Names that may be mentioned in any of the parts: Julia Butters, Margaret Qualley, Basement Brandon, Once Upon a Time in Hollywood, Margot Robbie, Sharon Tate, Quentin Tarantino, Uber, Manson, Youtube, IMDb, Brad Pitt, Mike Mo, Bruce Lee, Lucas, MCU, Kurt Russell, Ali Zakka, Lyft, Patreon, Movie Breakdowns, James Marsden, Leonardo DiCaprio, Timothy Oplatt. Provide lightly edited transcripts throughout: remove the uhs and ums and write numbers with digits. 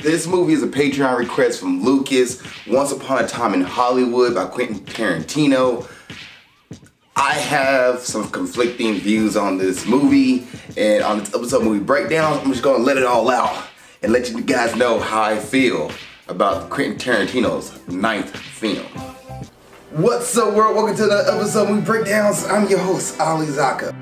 This movie is a Patreon request from Lucas, Once Upon a Time in Hollywood by Quentin Tarantino. I have some conflicting views on this movie, and on this episode movie breakdown, I'm just gonna let it all out and let you guys know how I feel about Quentin Tarantino's 9th film. What's up, world? Welcome to another episode of movie breakdowns. I'm your host, Ali Zakka.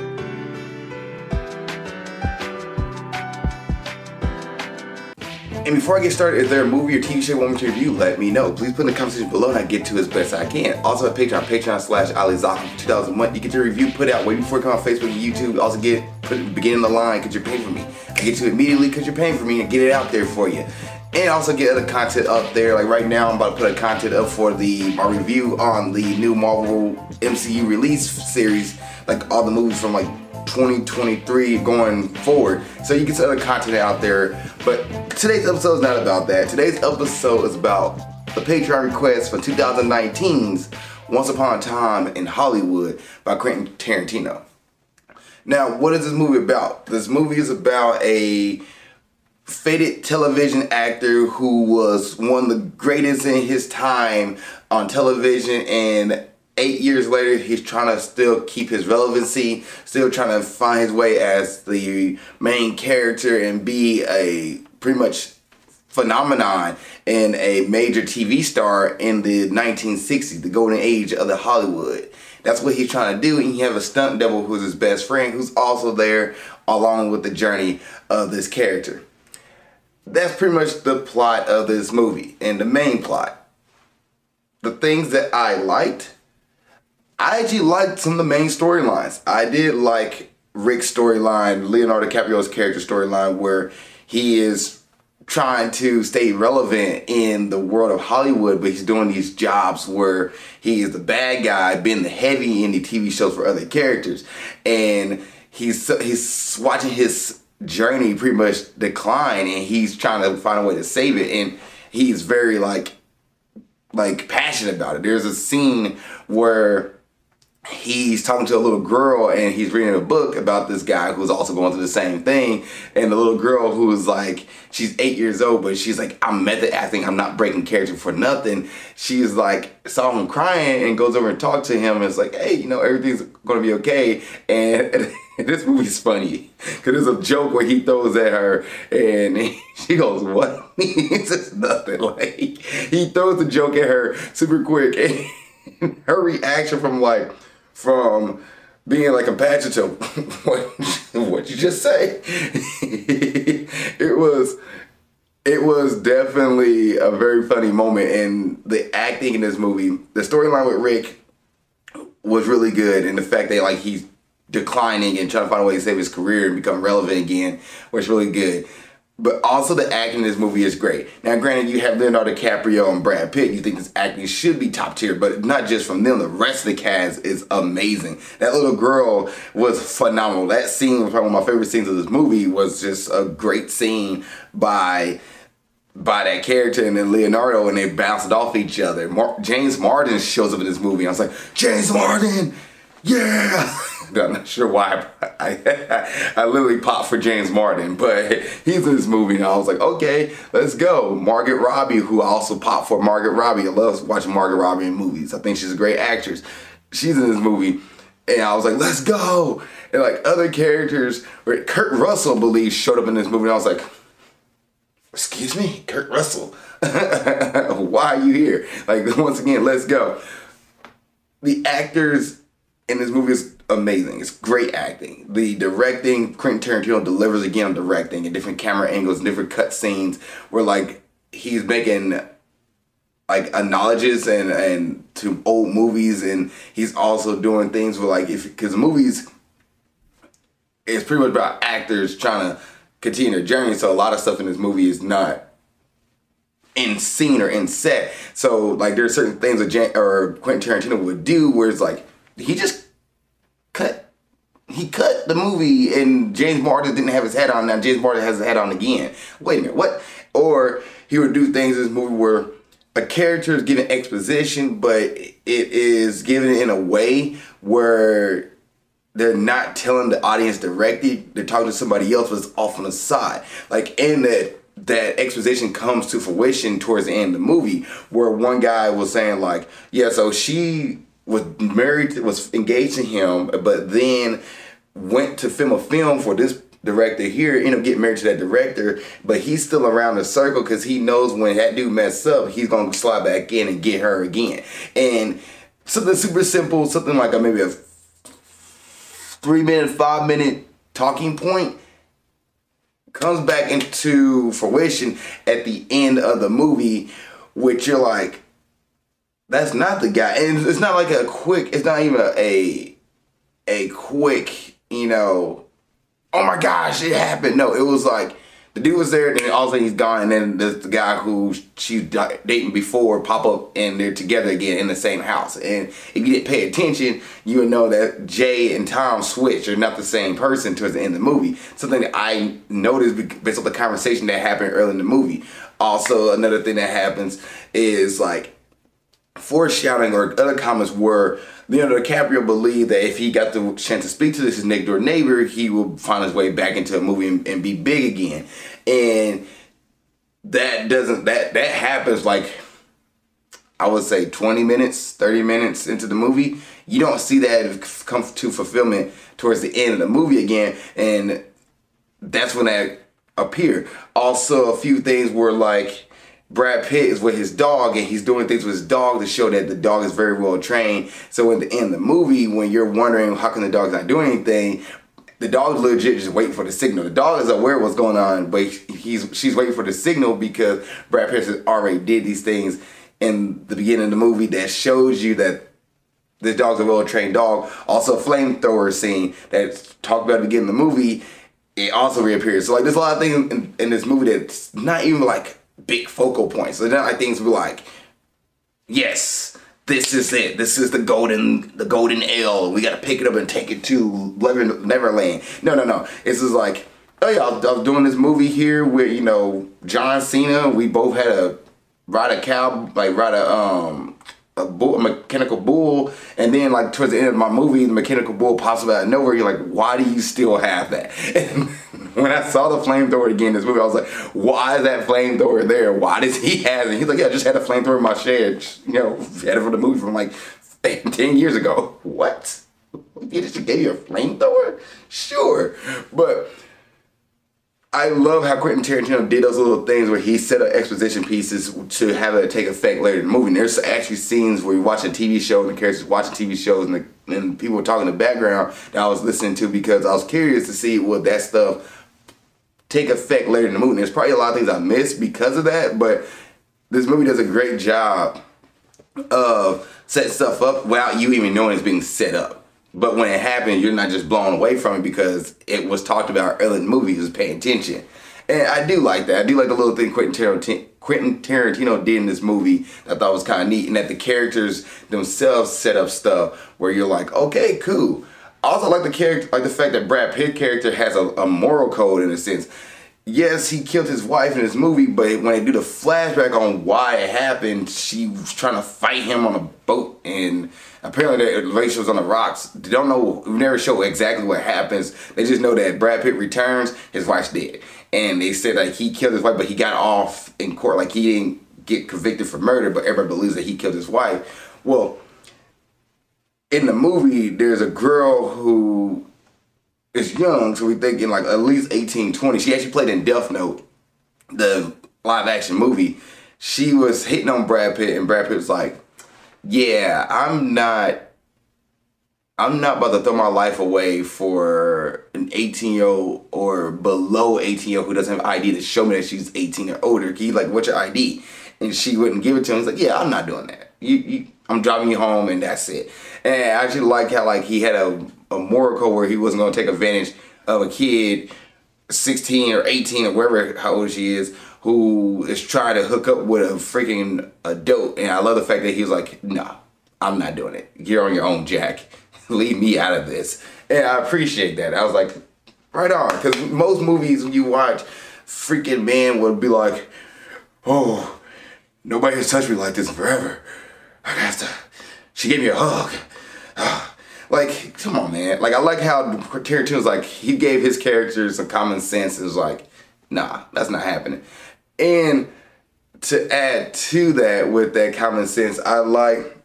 And before I get started, if there a movie or TV show you want me to review, let me know. Please put in the comment section below and I get to as best I can. Also at Patreon, patreon.com/AliZakka 2001. You get your review put out way before it comes on Facebook and YouTube. You also get put at the beginning of the line because you're paying for me. I get to it immediately because you're paying for me and get it out there for you. And also get other content up there. Like right now, I'm about to put a content up for my review on the new Marvel MCU release series. Like all the movies from like 2023 going forward, so you can see other content out there. But today's episode is not about that. Today's episode is about the Patreon request for 2019's Once Upon a Time in Hollywood by Quentin Tarantino. Now, what is this movie about? This movie is about a fated television actor who was one of the greatest in his time on television, and 8 years later, he's trying to still keep his relevancy, still trying to find his way as the main character and be a pretty much phenomenon and a major TV star in the 1960s, the golden age of the Hollywood. That's what he's trying to do, and he has a stunt double who's his best friend, who's also there along with the journey of this character. That's pretty much the plot of this movie and the main plot. The things that I liked, I actually liked some of the main storylines. I did like Rick's storyline, Leonardo DiCaprio's character storyline, where he is trying to stay relevant in the world of Hollywood, but he's doing these jobs where he is the bad guy, being the heavy in the TV shows for other characters. And he's watching his journey pretty much decline, and he's trying to find a way to save it. And he's very like passionate about it. There's a scene where he's talking to a little girl and he's reading a book about this guy who's also going through the same thing, and the little girl who's like, she's 8 years old, but she's like, I'm method acting, I'm not breaking character for nothing. She's like, saw him crying and goes over and talks to him and is like, hey, you know, everything's gonna be okay. And this movie's funny because there's a joke where he throws at her and she goes, what? It's just nothing. Like, he throws the joke at her super quick, and her reaction from being like a patch to what you just say. It was definitely a very funny moment, and the acting in this movie, the storyline with Rick was really good, and the fact that like he's declining and trying to find a way to save his career and become relevant again was really good. But also the acting in this movie is great. Now granted, you have Leonardo DiCaprio and Brad Pitt. You think this acting should be top tier, but not just from them. The rest of the cast is amazing. That little girl was phenomenal. That scene was probably one of my favorite scenes of this movie. Was just a great scene by that character and then Leonardo, and they bounced off each other. James Marsden shows up in this movie. I was like, James Marsden! Yeah! I'm not sure why I literally popped for James Marsden, but he's in this movie and I was like, okay, let's go. Margaret Robbie, who I also popped for. Margaret Robbie, I love watching Margaret Robbie in movies. I think she's a great actress. She's in this movie and I was like, let's go. And like other characters, Kurt Russell, I believe, showed up in this movie and I was like, excuse me, Kurt Russell, why are you here? Like, once again, let's go. The actors in this movie is amazing. It's great acting. The directing, Quentin Tarantino delivers again on directing, and different camera angles, different cut scenes where like he's making like homages and to old movies, and he's also doing things where like, if, because movies is pretty much about actors trying to continue their journey, so a lot of stuff in this movie is not in scene or in set. So like there's certain things that Quentin Tarantino would do where it's like he just cut the movie, and James Marsden didn't have his hat on. Now James Marsden has his hat on again. Wait a minute, what? Or he would do things in this movie where a character is given exposition, but it is given in a way where they're not telling the audience directly. They're talking to somebody else, but it's off on the side. Like in that that exposition comes to fruition towards the end of the movie, where one guy was saying like, yeah, so she was married, was engaged to him, but then went to film a film for this director here, ended up getting married to that director, but he's still around the circle because he knows when that dude messed up, he's going to slide back in and get her again. And something super simple, something like maybe a 3 minute, 5 minute talking point comes back into fruition at the end of the movie, which you're like, that's not the guy. And it's not like a quick, it's not even a quick, you know, oh my gosh, it happened. No, it was like the dude was there, and then all of a sudden he's gone, and then there's the guy who she's dating before pop up, and they're together again in the same house. And if you didn't pay attention, you would know that Jay and Tom switch. They're not the same person towards the end of the movie. Something that I noticed based on the conversation that happened early in the movie. Also, another thing that happens is like foreshadowing or other comments were Leonardo DiCaprio believed that if he got the chance to speak to this next door neighbor, he will find his way back into a movie and be big again. And that doesn't, that happens like, I would say 20 minutes, 30 minutes into the movie. You don't see that come to fulfillment towards the end of the movie again. And that's when that appeared. Also, a few things were like, Brad Pitt is with his dog, and he's doing things with his dog to show that the dog is very well trained. So at the end of the movie, when you're wondering how come the dog's not doing anything, the dog's legit just waiting for the signal. The dog is aware of what's going on, but she's waiting for the signal because Brad Pitt has already did these things in the beginning of the movie that shows you that the dog's a well-trained dog. Also, a flamethrower scene that's talked about at the beginning of the movie, it also reappears. So like, there's a lot of things in this movie that's not even like big focal points. So then I things were like, yes, this is it. This is the golden L. We gotta pick it up and take it to Neverland. No. This is like, oh yeah, I was doing this movie here where, you know, John Cena. We both had a ride a mechanical bull, and then like towards the end of my movie, the mechanical bull pops up out of nowhere. You're like, why do you still have that? And when I saw the flamethrower again in this movie, I was like, why is that flamethrower there? Why does he have it? He's like, yeah, I just had a flamethrower in my shed. You know, had it from the movie from like 10 years ago. What? He just gave you a flamethrower? Sure. But I love how Quentin Tarantino did those little things where he set up exposition pieces to have it take effect later in the movie. And there's actually scenes where you're watching TV shows and the characters watching TV shows and people were talking in the background that I was listening to because I was curious to see what that stuff take effect later in the movie. And there's probably a lot of things I missed because of that, but this movie does a great job of setting stuff up without you even knowing it's being set up. But when it happened, you're not just blown away from it because it was talked about early in the movie. You was paying attention. And I do like that. I do like the little thing Quentin Tarantino did in this movie that I thought was kind of neat. And that the characters themselves set up stuff where you're like, okay, cool. I also like the character, like the fact that Brad Pitt character has a moral code in a sense. Yes, he killed his wife in this movie, but when they do the flashback on why it happened, she was trying to fight him on a boat, and apparently their relationship was on the rocks. They don't know, we never show exactly what happens. They just know that Brad Pitt returns, his wife's dead. And they said that he killed his wife, but he got off in court, like he didn't get convicted for murder, but everybody believes that he killed his wife. Well, in the movie, there's a girl who is young, so we're thinking like at least 18, 20. She actually played in Death Note, the live action movie. She was hitting on Brad Pitt, and Brad Pitt was like, yeah, I'm not about to throw my life away for an 18-year-old or below 18-year-old who doesn't have ID to show me that she's 18 or older. He's like, what's your ID? And she wouldn't give it to him. He's like, yeah, I'm not doing that. I'm driving you home, and that's it. And I actually like how like he had a moral code where he wasn't going to take advantage of a kid 16 or 18 or wherever how old she is who is trying to hook up with a freaking adult. And I love the fact that he was like, nah, I'm not doing it. You're on your own, Jack. Leave me out of this. And I appreciate that. I was like, right on. Because most movies you watch, freaking man would be like, oh, nobody has touched me like this forever. I got to, she gave me a hug. Like, come on, man. Like, I like how Tarantino's like, he gave his characters some common sense and was like, nah, that's not happening. And to add to that, with that common sense, I like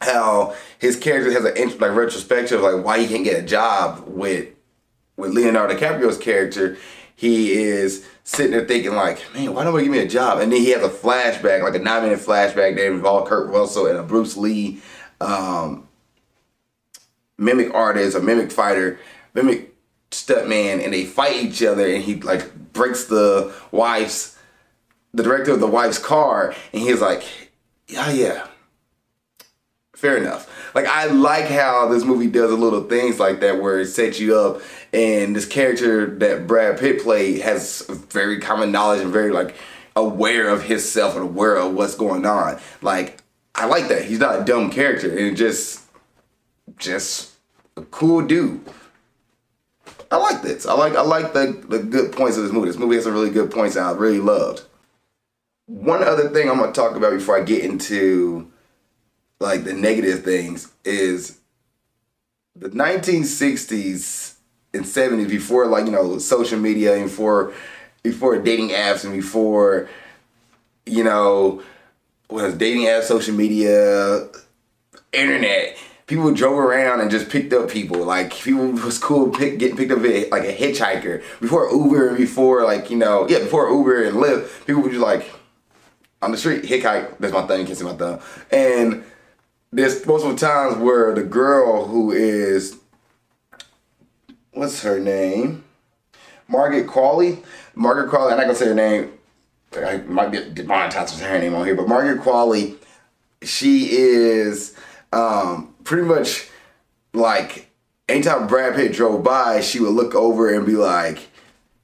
how his character has an retrospective, like why he can't get a job with Leonardo DiCaprio's character. He is sitting there thinking like, man, why don't they give me a job? And then he has a flashback, like a 9-minute flashback that involved Kurt Russell and a Bruce Lee mimic artist, a mimic fighter, mimic stuntman, and they fight each other, and he like breaks the director of the wife's car, and he's like, yeah, fair enough. Like, I like how this movie does a little things like that where it sets you up, and this character that Brad Pitt played has very common knowledge and very like aware of himself and aware of what's going on. Like, I like that. He's not a dumb character, and it just a cool dude. I like this. I like the good points of this movie. This movie has some really good points that I really loved. One other thing I'm gonna talk about before I get into like the negative things is the 1960s and 70s, before like, you know, social media, and before dating apps, and before, you know, dating apps, social media, internet. People drove around and just picked up people. Like, people was cool getting picked up like a hitchhiker. Before Uber, before Uber and Lyft, people were just like, on the street, hitchhike. That's my thumb, you can't see my thumb. And there's multiple times where the girl who is, what's her name? Margaret Qualley. Margaret Qualley, I'm not gonna say her name. I might be demonetized with her name on here, but Margaret Qualley, she is, pretty much like anytime Brad Pitt drove by, she would look over and be like,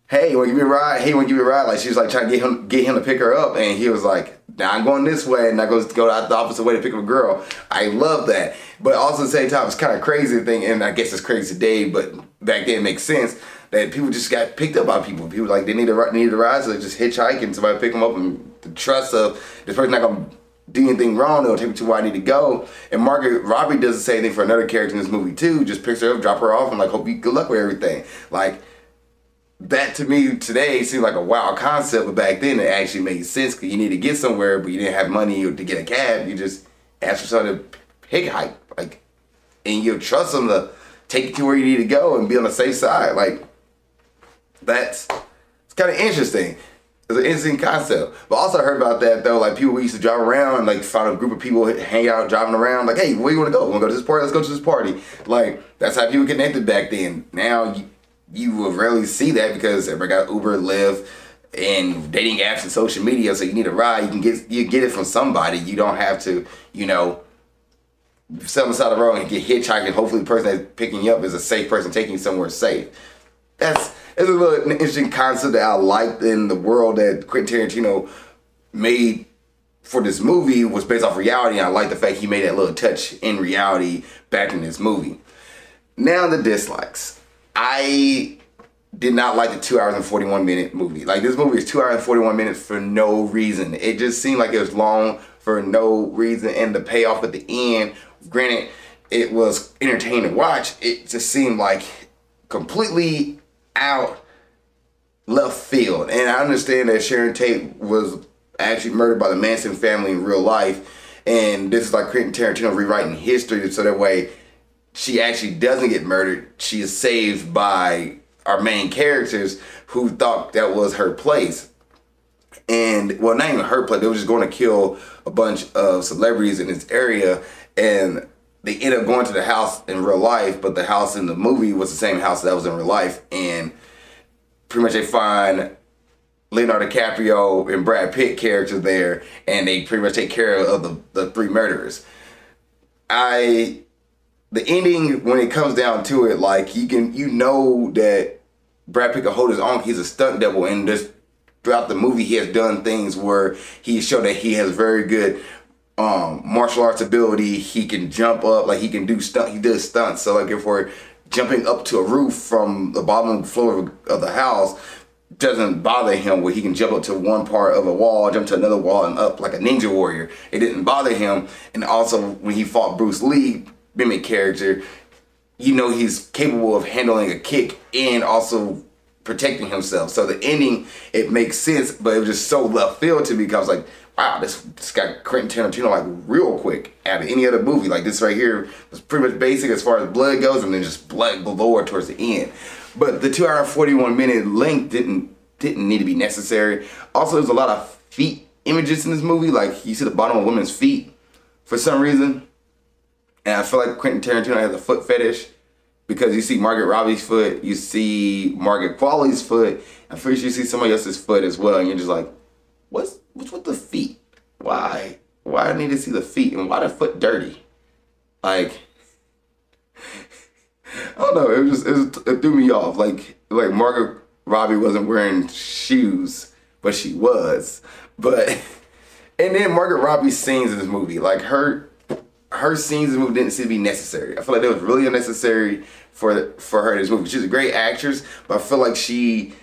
hey, wanna give me a ride? Hey, wanna give me a ride? Like, she was like trying to get him to pick her up, and he was like, nah, I'm going this way, and I go out the opposite way to pick up a girl. I love that. But also at the same time, it's kind of crazy thing, and I guess it's crazy today, but back then it makes sense that people just got picked up by people. People like, they needed a ride, so they just hitchhike and somebody pick them up, and the trust of this person not gonna do anything wrong, it'll take me to where I need to go. And Margaret Robbie does the same thing for another character in this movie too, just picks her up, drop her off, and like, hope you good luck with everything. Like, that to me today seemed like a wild concept, but back then it actually made sense, because you need to get somewhere, but you didn't have money to get a cab, you just asked for someone to hitchhike, like, and you'll trust them to take you to where you need to go and be on the safe side. Like, it's kind of interesting. It's an interesting concept. But also I heard about that though, like people we used to drive around, like found a group of people hang out driving around, like, hey, where you wanna go? Wanna go to this party? Let's go to this party. Like, that's how people connected back then. Now you will rarely see that, because everybody got Uber, Lyft, and dating apps and social media, so you need a ride, you get it from somebody. You don't have to, you know, sit on the side of the road and get hitchhiking. Hopefully the person that's picking you up is a safe person taking you somewhere safe. It's a little interesting concept that I liked, in the world that Quentin Tarantino made for this movie was based off reality, and I like the fact he made that little touch in reality back in this movie. Now the dislikes. I did not like the 2 hours and 41-minute movie. Like, this movie is 2 hours and 41 minutes for no reason. It just seemed like it was long for no reason, and the payoff at the end, granted, it was entertaining to watch, it just seemed like completely out left field. And I understand that Sharon Tate was actually murdered by the Manson family in real life, and this is like Quentin Tarantino rewriting history so that way she actually doesn't get murdered. She is saved by our main characters who thought that was her place. And, well, not even her place, they were just going to kill a bunch of celebrities in this area, and they end up going to the house in real life, but the house in the movie was the same house that was in real life. And pretty much they find Leonardo DiCaprio and Brad Pitt character there, and they pretty much take care of the three murderers. The ending, when it comes down to it, like, you know that Brad Pitt can hold his own. He's a stunt double, and just throughout the movie he has done things where he showed that he has very good martial arts ability. He can jump up, like, he does stunts. So like, if we're jumping up to a roof from the bottom floor of the house, doesn't bother him, where he can jump up to one part of a wall, jump to another wall, and up like a ninja warrior. It didn't bother him. And also when he fought Bruce Lee, mimic character, you know, he's capable of handling a kick and also protecting himself. So the ending, it makes sense, but it was just so left field to me because I was like, wow, this got Quentin Tarantino like real quick out of any other movie. Like this right here was pretty much basic as far as blood goes, and then just blood galore towards the end. But the 2-hour 41-minute length didn't need to be necessary. Also, there's a lot of feet images in this movie. Like you see the bottom of women's feet for some reason. And I feel like Quentin Tarantino has a foot fetish, because you see Margaret Robbie's foot, you see Margaret Qualley's foot, and first you see somebody else's foot as well, and you're just like, what's with the feet? Why I need to see the feet, and why the foot dirty? Like, I don't know, it threw me off. Like Margaret Robbie wasn't wearing shoes, but she was. But, and then Margaret Robbie's scenes in this movie, like her scenes in the movie didn't seem to be necessary. I feel like that was really unnecessary for her in this movie. She's a great actress, but I feel like she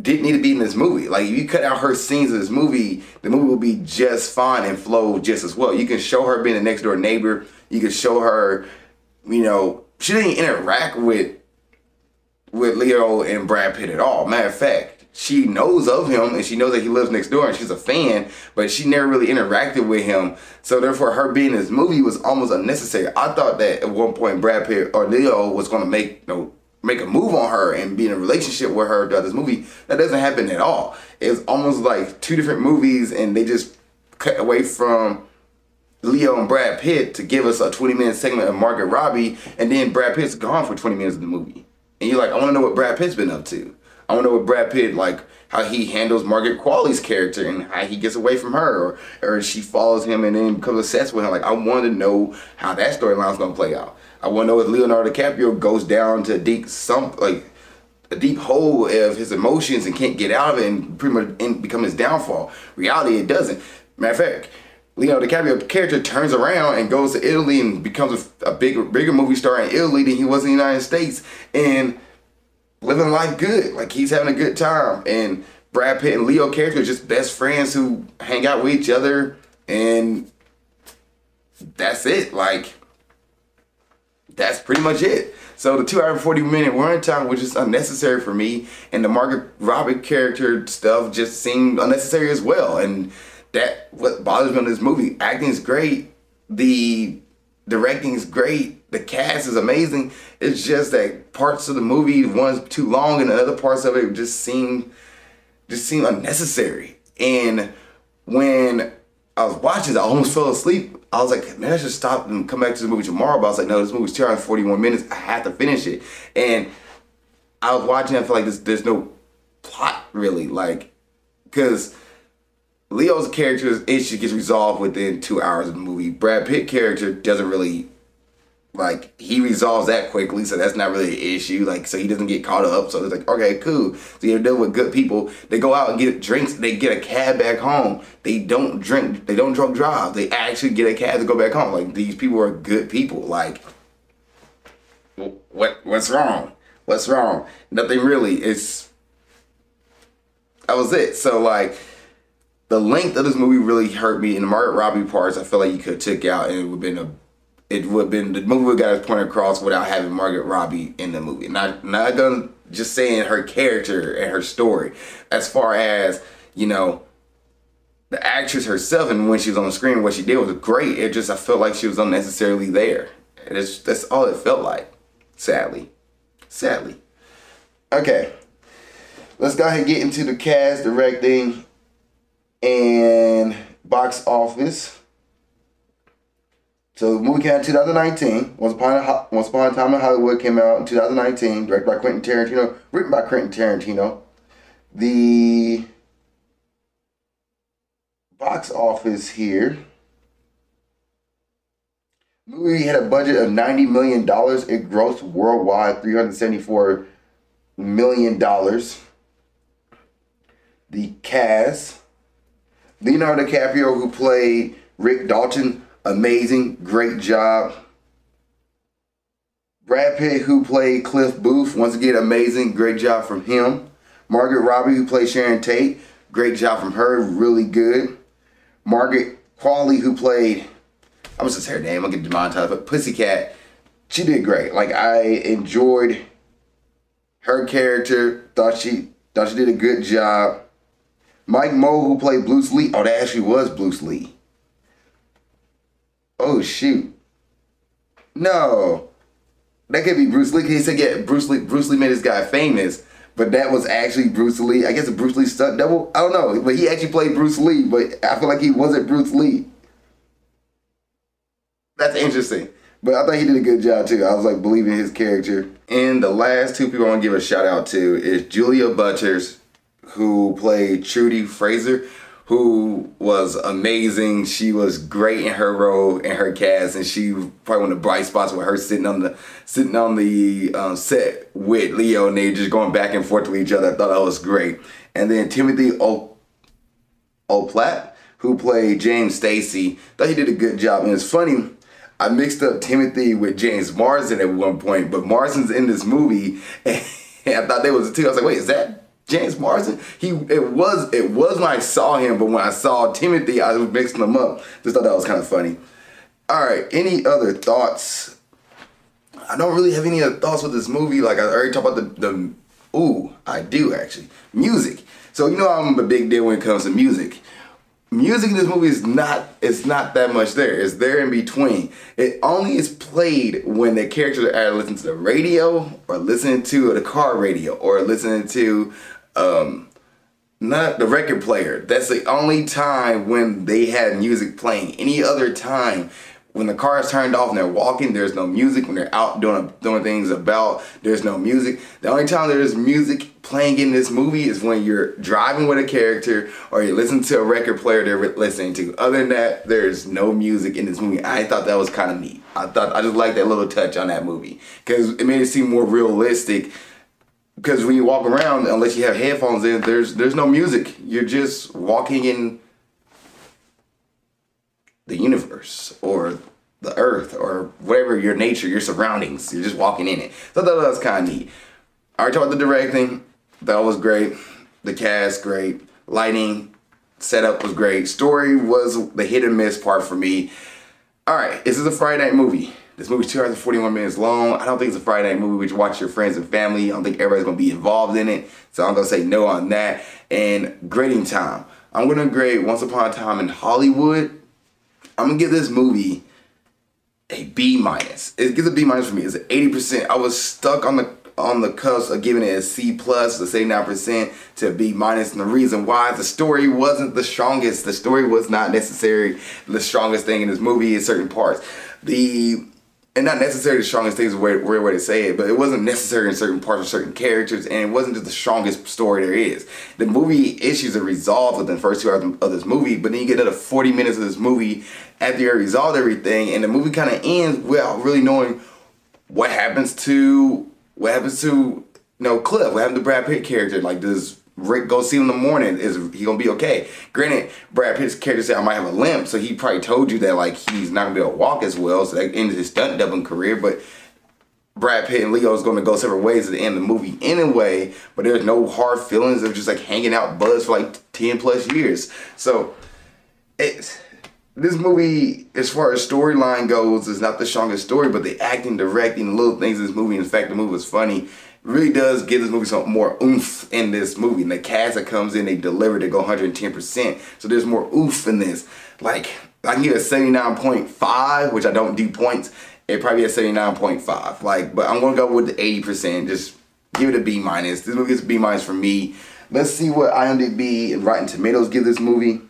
didn't need to be in this movie. Like, if you cut out her scenes in this movie, the movie will be just fine and flow just as well. You can show her being a next door neighbor. You can show her, you know, she didn't interact with Leo and Brad Pitt at all. Matter of fact, she knows of him and she knows that he lives next door and she's a fan, but she never really interacted with him. So therefore, her being in this movie was almost unnecessary. I thought that at one point Brad Pitt or Leo was going to make a move on her and be in a relationship with her throughout this movie. That doesn't happen at all. It's almost like two different movies, and they just cut away from Leo and Brad Pitt to give us a 20-minute segment of Margaret Robbie, and then Brad Pitt's gone for 20 minutes of the movie. And you're like, I want to know what Brad Pitt's been up to. I want to know what Brad Pitt, like, how he handles Margaret Qualley's character and how he gets away from her, or she follows him and then becomes obsessed with him. Like, I want to know how that storyline's going to play out. I want to know if Leonardo DiCaprio goes down to a deep hole of his emotions and can't get out of it and pretty much become his downfall. Reality, it doesn't. Matter of fact, Leonardo DiCaprio's character turns around and goes to Italy and becomes a bigger movie star in Italy than he was in the United States, and living life good. Like, he's having a good time. And Brad Pitt and Leo character are just best friends who hang out with each other, and that's it. Like, that's pretty much it. So the 2-hour 40-minute run time was just unnecessary for me, and the Margaret Robbie character stuff just seemed unnecessary as well. And that what bothers me in this movie. Acting is great, the directing is great, the cast is amazing. It's just that parts of the movie, one's too long, and the other parts of it just seem unnecessary. And when I was watching this, I almost fell asleep. I was like, man, I should stop and come back to the movie tomorrow. But I was like, no, this movie's 2 hours 41 minutes. I have to finish it. And I was watching, I feel like there's no plot really, like, because Leo's character's issue gets resolved within 2 hours of the movie. Brad Pitt's character doesn't really, like, he resolves that quickly, so that's not really an issue. Like, so he doesn't get caught up. So it's like, okay, cool. So you're dealing with good people. They go out and get drinks. They get a cab back home. They don't drink. They don't drunk drive. They actually get a cab to go back home. Like, these people are good people. Like, what's wrong? What's wrong? Nothing really. That was it. So, like, the length of this movie really hurt me, and the Margaret Robbie parts I feel like you could have took out, and it would have been the movie would have got its point across without having Margaret Robbie in the movie. Not done just saying her character and her story. As far as, you know, the actress herself and when she was on the screen, what she did was great. It just, I felt like she was unnecessarily there. That's all it felt like, sadly. Sadly. Okay, let's go ahead and get into the cast, directing, and box office. So the movie came out in 2019. Once Upon a Time in Hollywood came out in 2019, directed by Quentin Tarantino, written by Quentin Tarantino. The box office here. The movie had a budget of $90 million. It grossed worldwide $374 million. The cast. Leonardo DiCaprio, who played Rick Dalton, amazing, great job. Brad Pitt, who played Cliff Booth, once again, amazing, great job from him. Margaret Robbie, who played Sharon Tate, great job from her, really good. Margaret Qualley, who played, I was just her name, I'll get demonetized, but Pussycat, she did great. Like, I enjoyed her character. Thought she did a good job. Mike Mo, who played Bruce Lee. Oh, that actually was Bruce Lee. Oh, shoot. No. That could be Bruce Lee. He said, yeah, Bruce Lee made this guy famous. But that was actually Bruce Lee. I guess a Bruce Lee stunt double? I don't know. But he actually played Bruce Lee. But I feel like he wasn't Bruce Lee. That's interesting. But I thought he did a good job, too. I was, like, believing his character. And the last two people I want to give a shout-out to is Julia Butters, who played Trudy Fraser, who was amazing. She was great in her role and her cast, and she probably one of the bright spots with her sitting on the set with Leo, and they just going back and forth with each other. I thought that was great. And then Timothy Oplatt, who played James Stacy, thought he did a good job. And it's funny, I mixed up Timothy with James Marsden at one point, but Marsden's in this movie, and I thought they was the two. I was like, wait, is that James Marsden? It was when I saw him, but when I saw Timothy, I was mixing them up. Just thought that was kind of funny. All right, any other thoughts? I don't really have any other thoughts with this movie. Like I already talked about the ooh, I do actually. Music. So you know I'm a big deal when it comes to music. Music in this movie is not that much there. It's there in between. It only is played when the characters are either listening to the radio or listening to the car radio or listening to not the record player. That's the only time when they had music playing. Any other time, when the car is turned off and they're walking, there's no music. When they're out doing things about, there's no music. The only time there's music playing in this movie is when you're driving with a character or you listen to a record player they're listening to. Other than that, there's no music in this movie. I thought that was kind of neat. I just liked that little touch on that movie because it made it seem more realistic. Because when you walk around, unless you have headphones in, there's no music. You're just walking in the universe or the earth or whatever, your nature, your surroundings. You're just walking in it. So I thought that was kind of neat. I already talked about the directing. That was great. The cast, great. Lighting, setup was great. Story was the hit and miss part for me. All right, this is a Friday night movie. This movie's 2 hours and 41 minutes long. I don't think it's a Friday night movie which you watch your friends and family. I don't think everybody's gonna be involved in it. So I'm gonna say no on that. And grading time. I'm gonna grade Once Upon a Time in Hollywood. I'm gonna give this movie a B-. It gives a B- for me. It's an 80%. I was stuck on the cusp of giving it a C+, the 79% to a B-, and the reason why is the story wasn't the strongest. The story was not necessarily the strongest thing in this movie in certain parts. And not necessarily the strongest thing is a weird way to say it, but it wasn't necessary in certain parts of certain characters, and it wasn't just the strongest story there is. The movie issues are resolved within the first 2 hours of this movie, but then you get another 40 minutes of this movie after you resolved everything, and the movie kind of ends without really knowing what happens to you know, Cliff, what happened to Brad Pitt character. Like, does Rick go see him in the morning? Is he gonna be okay? Granted, Brad Pitt's character said I might have a limp, so he probably told you that like he's not gonna be able to walk as well, so that ended his stunt doubling career. But Brad Pitt and Leo is gonna go separate ways at the end of the movie anyway. But there's no hard feelings of just like hanging out buds for like 10+ years. So this movie, as far as storyline goes, is not the strongest story, but the acting, directing, little things in this movie. In fact, the movie was funny. Really does give this movie some more oomph in this movie. And the cast that comes in, they deliver to go 110%. So there's more oomph in this. Like, I can give it a 79.5, which I don't do points. It probably a 79.5. Like, but I'm gonna go with the 80%. Just give it a B-. This movie gets a B- for me. Let's see what IMDb and Rotten Tomatoes give this movie.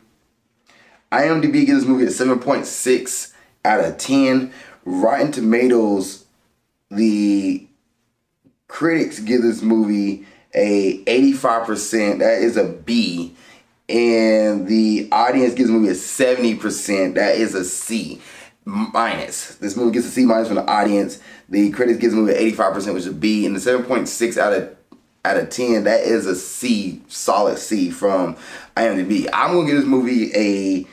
IMDb gives this movie a 7.6 out of 10. Rotten Tomatoes, the critics give this movie a 85%. That is a B. And the audience gives the movie a 70%. That is a C-. This movie gets a C- from the audience. The critics gives the movie an 85%, which is a B. And the 7.6 out of 10, that is a C, solid C from IMDb. I'm going to give this movie a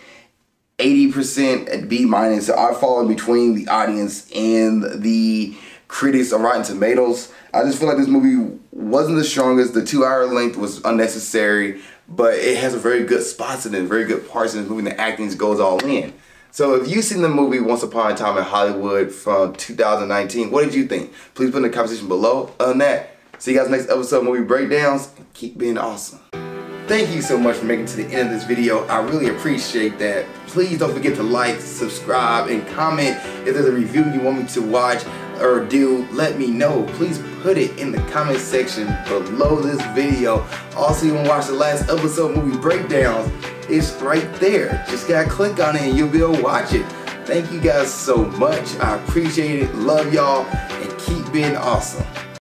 80%, a B-. So I fall in between the audience and the critics on Rotten Tomatoes. I just feel like this movie wasn't the strongest. The 2 hour length was unnecessary, but it has a very good spots in it, very good parts in this movie, and the acting goes all in. So if you've seen the movie Once Upon a Time in Hollywood from 2019, what did you think? Please put in the comment section below on that. See you guys next episode of Movie Breakdowns. Keep being awesome. Thank you so much for making it to the end of this video. I really appreciate that. Please don't forget to like, subscribe, and comment. If there's a review you want me to watch or do, let me know. Please put it in the comment section below this video. Also, you want to watch the last episode of Movie Breakdowns. It's right there. Just gotta click on it and you'll be able to watch it. Thank you guys so much. I appreciate it. Love y'all and keep being awesome.